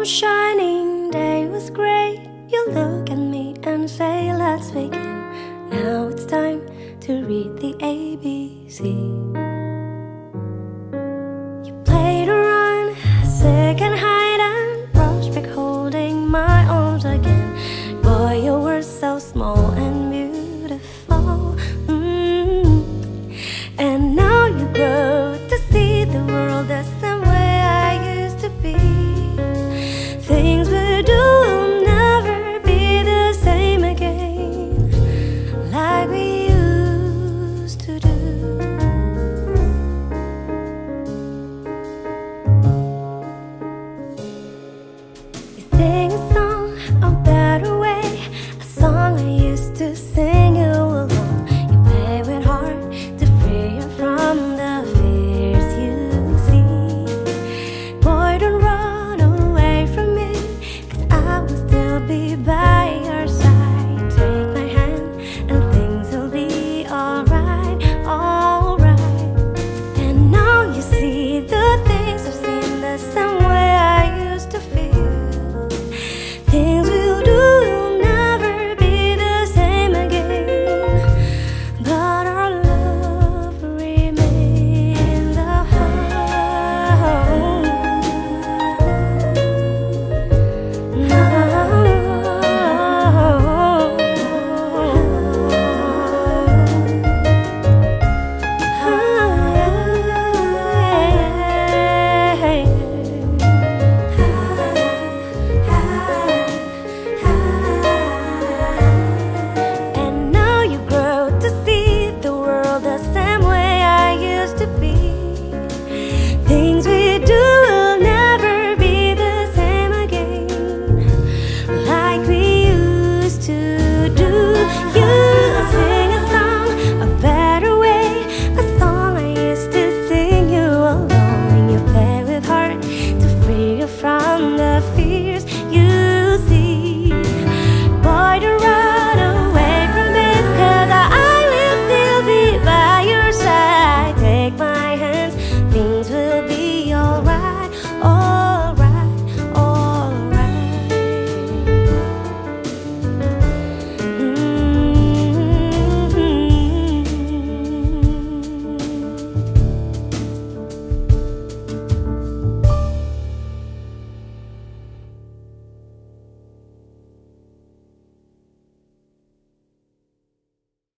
was shining, day was grey. You look at me and say, let's begin. Now it's time to read the ABC. You played around, sick and hide and rushed back, holding my arms again. Boy, you were so small and beautiful. And now you grow to see the world the same way I used to be. Things we do will never be the same again, like we used to do. You sing a song, a better way, a song I used to sing you alone. You play with heart to free you from the fears you see. Boy, don't run away from me, 'cause I will still be back.